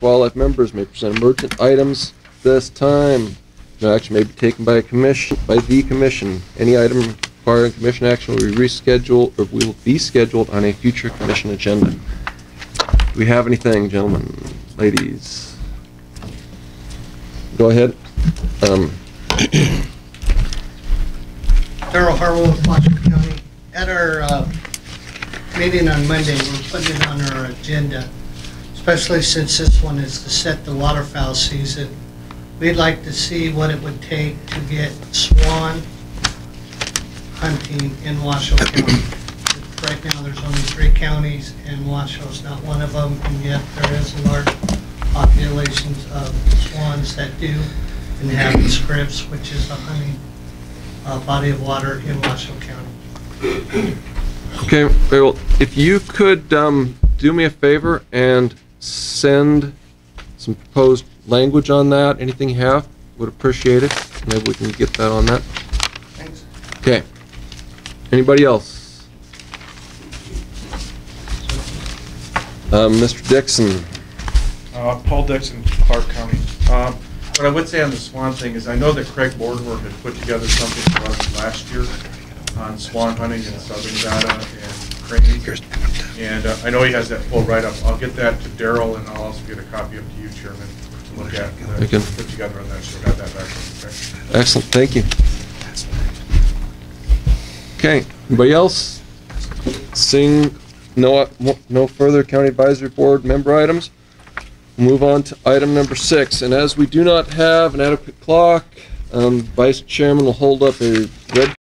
Wildlife members may present emergent items this time. No action may be taken by the commission. Any item requiring commission action will be rescheduled or will be scheduled on a future commission agenda. Do we have anything, gentlemen, ladies? Go ahead. Daryl Harwell of Washington County. At our meeting on Monday, we're putting it on our agenda, especially since this one is to set the waterfowl season. We'd like to see what it would take to get swan hunting in Washoe County. Right now there's only 3 counties, and Washoe's not one of them, and yet there is large populations of swans that do and have the scripts, which is a hunting body of water in Washoe County. Okay, well, if you could do me a favor and send some proposed language on that, anything you have, would appreciate it. Maybe we can get that on that. Thanks. Okay. Anybody else? Mr. Dixon. Paul Dixon, Clark County. What I would say on the swan thing is I know that Craig Boardworth had put together something for us last year on swan hunting in southern Nevada and Crane. And I know he has that full write-up. I'll get that to Daryl, and I'll also get a copy up to you, Chairman, to look at and put together on that. So got that back. Okay. Excellent. Thank you. Okay. Anybody else? Seeing no further county advisory board member items, we'll move on to item number 6. And as we do not have an adequate clock, Vice Chairman will hold up a red